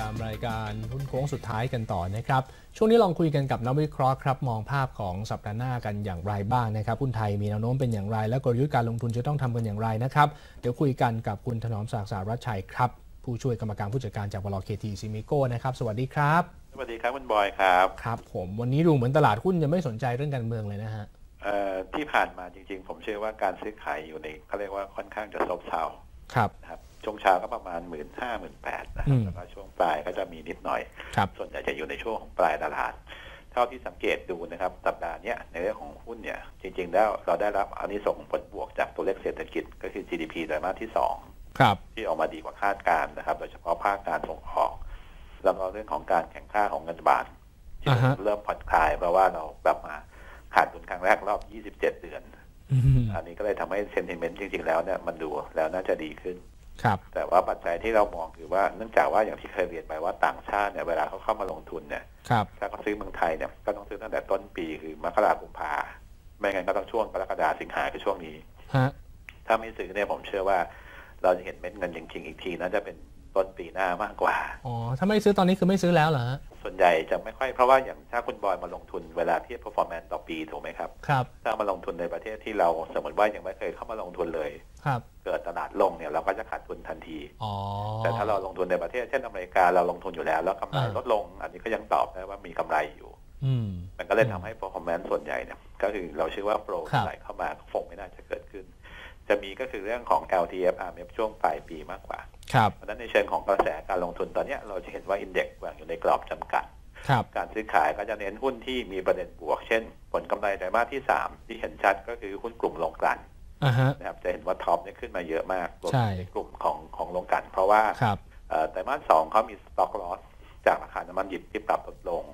ตามรายการหุ้นโค้งสุดท้ายกันต่อนะครับช่วงนี้ลองคุยกันกับนักวิเคราะห์ครับมองภาพของสัปดาห์หน้ากันอย่างไรบ้างนะครับหุ้นไทยมีแนวโน้มเป็นอย่างไรและกลยุทธ์การลงทุนจะต้องทำกันอย่างไรนะครับเดี๋ยวคุยกันกับคุณถนอมศักดิ์ สารัชชัยครับผู้ช่วยกรรมการผู้จัดการจากบล.เคทีซิมิโก้นะครับสวัสดีครับสวัสดีครับคุณบอยครับครับผมวันนี้ดูเหมือนตลาดหุ้นจะไม่สนใจเรื่องการเมืองเลยนะฮะที่ผ่านมาจริงๆผมเชื่อว่าการซื้อขายอยู่ในเขาเรียกว่าค่อนข้างจะซบเซาครับช่วงเช้าก็ประมาณ 15,000-18,000 นะครับแล้วก็ช่วงปลายก็จะมีนิดหน่อยส่วนใหญ่จะอยู่ในช่วงของปลายตลาดเท่าที่สังเกตดูนะครับสัปดาห์นี้ในเรื่องของหุ้นเนี่ยจริงๆแล้วเราได้รับอานิสงส์ผลบวกจากตัวเลขเศรษฐกิจก็คือ GDP ไตรมาสที่2ครับที่ออกมาดีกว่าคาดการณ์นะครับโดยเฉพาะภาคการส่งออกแล้วก็เรื่องของการแข่งข้าของเงินบาทที่เริ่มผ่อนคลายเพราะว่าเรากลับมาขาดดุลครั้งแรกรอบ27เดือนอันนี้ก็เลยทำให้เซนติเมนต์จริงๆแล้วเนี่ยมันดูแล้วน่าจะดีขึ้นแต่ว่าปัจจัยที่เรามองคือว่าเนื่องจากว่าอย่างที่เคยเรียนไปว่าต่างชาติเนี่ยเวลาเขาเข้ามาลงทุนเนี่ยถ้าเขาซื้อเมืองไทยเนี่ยก็ต้องซื้อตั้งแต่ต้นปีคือมกราคมพาไม่งั้นก็ต้องช่วงกรกฎาสิงหาคือช่วงนี้ถ้าไม่ซื้อเนี่ยผมเชื่อว่าเราจะเห็นเม็ดเงินจริงๆอีกทีน่าจะเป็นต้นปีหน้ามากกว่าอ๋อถ้าไม่ซื้อตอนนี้คือไม่ซื้อแล้วเหรอฮะส่วนใหญ่จะไม่ค่อยเพราะว่าอย่างถ้าคุณบอยมาลงทุนเวลาเทียบ performance ต่อปีถูกไหมครับถ้ามาลงทุนในประเทศที่เราสมมติว่ายังไม่เคยเข้ามาลงทุนเลยเกิดตลาดลงเนี่ยเราก็จะขาดทุนทันทีแต่ถ้าเราลงทุนในประเทศเช่นอเมริกาเราลงทุนอยู่แล้วแล้วกำไรลดลงอันนี้ก็ยังตอบได้ว่ามีกำไรอยู่มันก็เลยทำให้ performance ส่วนใหญ่เนี่ยก็คือเราเชื่อว่าโปรไหลเข้ามาคงไม่น่าจะเกิดขึ้นจะมีก็คือเรื่องของ LTFR ช่วงปลายปีมากกว่าเพราะฉะนั้นในเชิงของกระแสการลงทุนตอนนี้เราจะเห็นว่าอินเด็กซ์วางอยู่ในกรอบจำกัดการซื้อขายก็จะเน้นหุ้นที่มีประเด็นบวกเช่นผลกำไรไตรมาสที่3ที่เห็นชัดก็คือหุ้นกลุ่มโรงกลั่นนะครับจะเห็นว่าท็อปนี่ขึ้นมาเยอะมากในกลุ่มของโรงกลั่นเพราะว่าไตรมาส2เขามีสต็อกลอสจากราคาน้ำมันดิบที่ปรับลดลง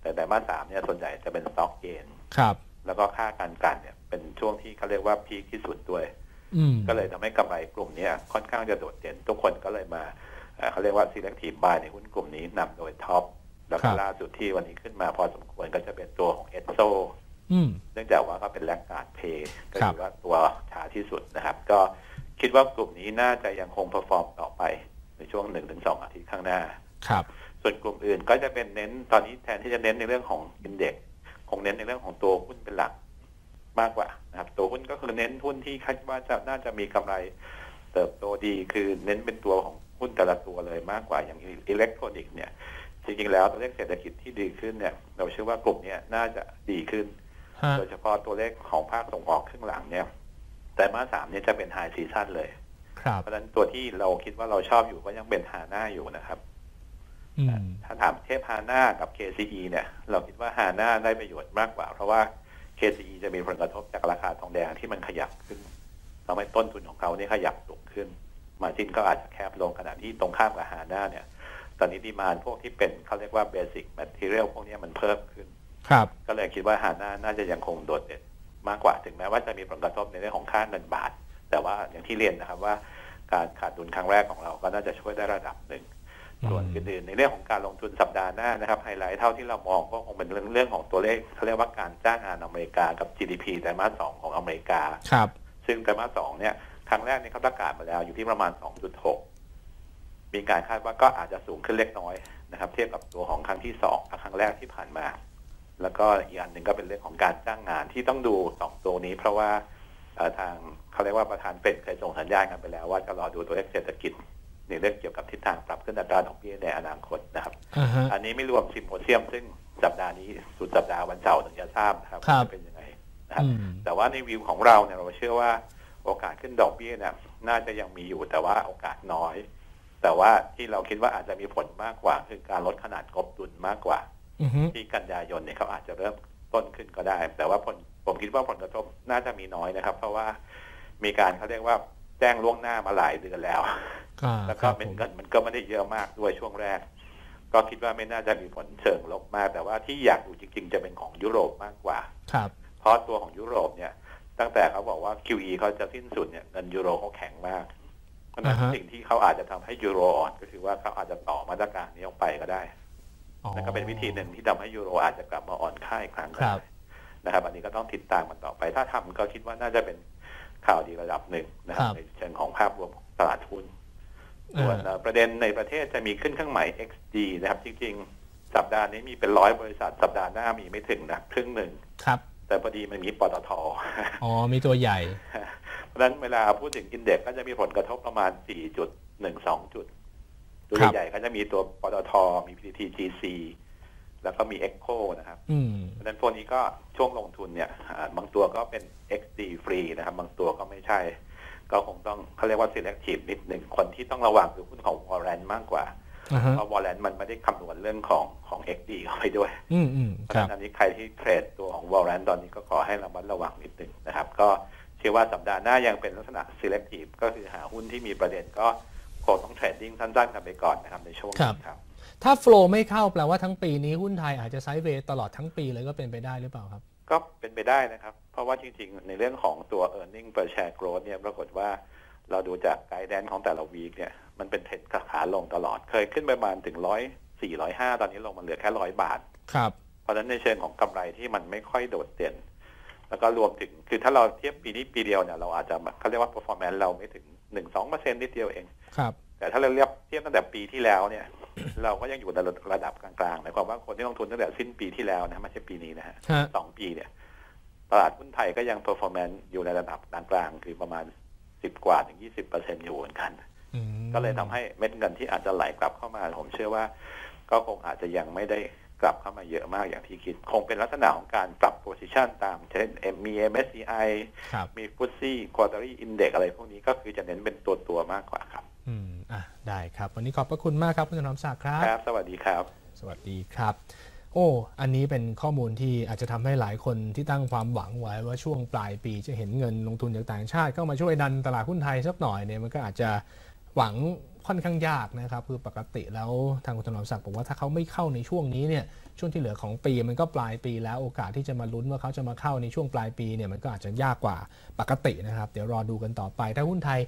แต่ไตรมาส3เนี่ยส่วนใหญ่จะเป็นสต็อกเกนแล้วก็ค่าการกลั่นเนี่ยเป็นช่วงที่เขาเรียกว่าพีคที่สุดด้วยก็เลยทำให้กำไรกลุ่มนี้ค่อนข้างจะโดดเด่นทุกคนก็เลยมาเขาเรียกว่า selective buy ในหุ้นกลุ่มนี้นำโดยท็อปแล้วก็ล่าสุดที่วันนี้ขึ้นมาพอสมควรก็จะเป็นตัวของเอสโซเนื่องจากว่าเขาเป็นแลกการ์ดเพย์ก็คือว่าตัวช้าที่สุดนะครับก็คิดว่ากลุ่มนี้น่าจะยังคง perform ต่อไปในช่วง 1-2 อาทิตย์ข้างหน้าส่วนกลุ่มอื่นก็จะเป็นเน้นตอนนี้แทนที่จะเน้นในเรื่องของอินเด็กซ์คงเน้นในเรื่องของตัวหุ้นเป็นหลักมากกว่านะครับตัวหุ้นก็คือเน้นหุ้นที่คาดว่าจะน่าจะมีกำไรเติบโตดีคือเน้นเป็นตัวของหุ้นแต่ละตัวเลยมากกว่าอย่างอิเล็กทรอนิกส์เนี่ยจริงๆแล้วตัวเลขเศรษฐกิจที่ดีขึ้นเนี่ยเราเชื่อว่ากลุ่มนี้น่าจะดีขึ้นโดยเฉพาะตัวเลขของภาคส่งออกครึ่งหลังเนี่ยแต่มาสามเนี่ยจะเป็นไฮซีซั่นเลยเพราะฉะนั้นตัวที่เราคิดว่าเราชอบอยู่ก็ยังเป็นฮาน่าอยู่นะครับถ้าถามเทพฮาน่ากับ KCE เนี่ยเราคิดว่าฮาน่าได้ประโยชน์มากกว่าเพราะว่าKCE จะมีผลกระทบจากราคาทองแดงที่มันขยับขึ้นทำให้ต้นทุนของเขาเนี่ยขยับสูงขึ้นมาจิ้นก็อาจจะแคบลงขณะที่ตรงข้ามกับฮาน่าเนี่ยตอนนี้ดีมานพวกที่เป็นเขาเรียกว่าเบสิกแมทเทเรียลพวกนี้มันเพิ่มขึ้นก็เลยคิดว่าฮาน่าน่าจะยังคงโดดเด่นมากกว่าถึงแม้ว่าจะมีผลกระทบในเรื่องของค่าเงินบาทแต่ว่าอย่างที่เรียนนะครับว่าการขาดดุลครั้งแรกของเราก็น่าจะช่วยได้ระดับหนึ่งส่วนอื่นๆในเรื่องของการลงทุนสัปดาห์หน้านะครับไฮไลท์เท่าที่เรามองก็คงเป็นเรื่องของตัวเลขเขาเรียกว่าการจ้างงานอเมริกากับ GDP ไตรมาส2ของอเมริกาซึ่งไตรมาส2เนี่ยครั้งแรกเนี่ยเขาประกาศมาแล้วอยู่ที่ประมาณ 2.6 มีการคาดว่าก็อาจจะสูงขึ้นเล็กน้อยนะครับเทียบกับตัวของครั้งที่2กับครั้งแรกที่ผ่านมาแล้วก็อีกอันหนึ่งก็เป็นเรื่องของการจ้างงานที่ต้องดู2ตัวนี้เพราะว่าทางเขาเรียกว่าประธานเฟดเคยส่งสัญญาณกันไปแล้วว่าจะรอดูตัวเลขเศรษฐกิจในเรื่องเกี่ยวกับทิศทางปรับขึ้นอัตราดอกเบี้ยในอนาคตนะครับ อันนี้ไม่รวมซิมโพเซียมซึ่งสัปดาห์นี้สุดสัปดาห์วันเสาร์ถึงจะทราบนะครับจะเป็นยังไงนะครับแต่ว่าในวิวของเราเนี่ยเราเชื่อว่าโอกาสขึ้นดอกเบี้ยเนี่ยน่าจะยังมีอยู่แต่ว่าโอกาสน้อยแต่ว่าที่เราคิดว่าอาจจะมีผลมากกว่าคือการลดขนาดงบดุลมากกว่าที่กันยายนเนี่ยเขาอาจจะเริ่มต้นขึ้นก็ได้แต่ว่าผมคิดว่าผลกระทบน่าจะมีน้อยนะครับเพราะว่ามีการเขาเรียกว่าแจ้งล่วงหน้ามาหลายเดือนแล้วแล้วก็เป็นเงินมันก็ไม่ได้เยอะมากด้วยช่วงแรกก็คิดว่าไม่น่าจะมีผลเชิงลบมากแต่ว่าที่อยากดูจริงๆจะเป็นของยุโรปมากกว่าเพราะตัวของยุโรปเนี่ยตั้งแต่เขาบอกว่า QE เขาจะสิ้นสุดเนี่ยเงินยูโรเขาแข็งมากเพราะฉะนั้นสิ่งที่เขาอาจจะทำให้ยูโรอ่อนก็คือว่าเขาอาจจะต่อมาตรการนี้ออกไปก็ได้นั่นก็เป็นวิธีหนึ่งที่ทำให้ยูโรอาจจะกลับมาอ่อนค่าอีกครั้งนะครับอันนี้ก็ต้องติดตามมันต่อไปถ้าทำก็คิดว่าน่าจะเป็นข่าวดีระดับหนึ่งนะครับในเชิงของภาพรวมของตลาดหุ้น ส่วนประเด็นในประเทศจะมีขึ้นเครื่องหมาย XD นะครับจริงๆสัปดาห์นี้มีเป็นร้อยบริษัทสัปดาห์หน้ามีไม่ถึงนะครึ่งหนึ่งครับแต่พอดีมันมีปตท.อ๋อมีตัวใหญ่เพราะฉะนั้นเวลาพูดถึงอินเด็กซ์ก็จะมีผลกระทบประมาณ 4.12 จุดตัวใหญ่ก็จะมีตัวปตท.มี PTTGC แล้วก็มี Echo นะครับเพราะฉะนั้นพวกนี้ก็ช่วงลงทุนเนี่ยบางตัวก็เป็น XD ฟรีนะครับบางตัวก็ไม่ใช่ก็คงต้องเขาเรียกว่า selective นิดหนึ่งคนที่ต้องระวังคือหุ้นของ Warren มากกว่าเพราะ Warren มันไม่ได้คำนวณเรื่องของ XD เข้าไปด้วยเพราะฉะนั้นนี้ใครที่เทรดตัวของ Warren ตอนนี้ก็ขอให้ระมัดระวังนิดหนึ่งนะครับก็เชื่อว่าสัปดาห์หน้ายังเป็นลักษณะ selective ก็คือหาหุ้นที่มีประเด็นก็คงต้องเทรดดิ้งสั้นๆกันไปก่อนนะครับในช่วงนี้ครับถ้า flow ไม่เข้าแปลว่าทั้งปีนี้หุ้นไทยอาจจะไซด์เวย์ตลอดทั้งปีเลยก็เป็นไปได้หรือเปล่าครับก็เป็นไปได้นะครับเพราะว่าจริงๆในเรื่องของตัว earning per share growth เนี่ยปรากฏว่าเราดูจากไกด์แดนของแต่ละวีคเนี่ยมันเป็นเทรนด์ขาลงตลอดเคยขึ้นประมาณถึง104-105ตอนนี้ลงมาเหลือแค่100 บาทครับเพราะฉะนั้นในเชิงของกำไรที่มันไม่ค่อยโดดเด่นแล้วก็รวมถึงคือถ้าเราเทียบปีนี้ปีเดียวเนี่ยเราอาจจะเขาเรียกว่า performance เราไม่ถึง 1-2% นิดเดียวเองครับแต่ถ้าเราเทียบตั้งแต่ปีที่แล้วเนี่ยเราก็ยังอยู่ในระดับกลางๆหมายความว่าคนที่ลงทุนตั้งแต่สิ้นปีที่แล้วนะไม่ใช่ปีนี้นะฮะ2 ปีเนี่ยตลาดหุ้นไทยก็ยัง performance อยู่ในระดับกลางๆคือประมาณ10%-20%อยู่เหมือนกันก็เลยทำให้เม็ดเงินที่อาจจะไหลกลับเข้ามาผมเชื่อว่าก็คงอาจจะยังไม่ได้กลับเข้ามาเยอะมากอย่างที่คิดคงเป็นลักษณะของการปรับ position ตามเช่นมี MSCI มี FTSE Quarterly Index อะไรพวกนี้ก็คือจะเน้นเป็นตัวๆมากกว่าครับได้ครับวันนี้ขอบพระคุณมากครับคุณถนอมศักดิ์ครับครับสวัสดีครับสวัสดีครับโอ้อันนี้เป็นข้อมูลที่อาจจะทำให้หลายคนที่ตั้งความหวังไว้ว่าช่วงปลายปีจะเห็นเงินลงทุนจากต่างชาติเข้ามาช่วยดันตลาดหุ้นไทยสักหน่อยเนี่ยมันก็อาจจะหวังค่อนข้างยากนะครับคือปกติแล้วทางคุณถนอมศักดิ์บอกว่าถ้าเขาไม่เข้าในช่วงนี้เนี่ยช่วงที่เหลือของปีมันก็ปลายปีแล้วโอกาสที่จะมาลุ้นว่าเขาจะมาเข้าในช่วงปลายปีเนี่ยมันก็อาจจะยากกว่าปกตินะครับเดี๋ยวรอดูกันต่อไปถ้าหุ้นไทย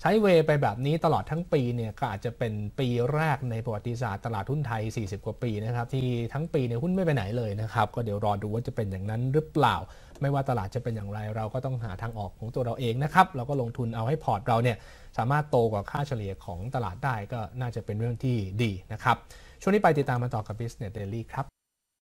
ไซด์เวย์ไปแบบนี้ตลอดทั้งปีเนี่ยก็อาจจะเป็นปีแรกในประวัติศาสตร์ตลาดหุ้นไทย40กว่าปีนะครับที่ทั้งปีเนี่ยหุ้นไม่ไปไหนเลยนะครับก็เดี๋ยวรอดูว่าจะเป็นอย่างนั้นหรือเปล่าไม่ว่าตลาดจะเป็นอย่างไรเราก็ต้องหาทางออกของตัวเราเองนะครับเราก็ลงทุนเอาให้พอร์ตเราเนี่ยสามารถโตกว่าค่าเฉลี่ยของตลาดได้ก็น่าจะเป็นเรื่องที่ดีนะครับช่วงนี้ไปติดตามมาต่อกับ Business Daily ครับ